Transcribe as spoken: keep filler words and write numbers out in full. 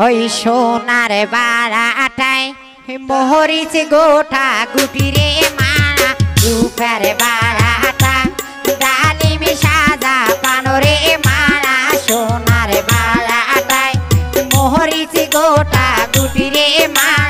ওই সোনার বাড়াটায় মরিচ গোটা গুটি রে মা রূপের বাড়াটা ডালিম সাদা পানো রে মা সোনার বাড়াটায় মরিচ গোটা গুটি রে মা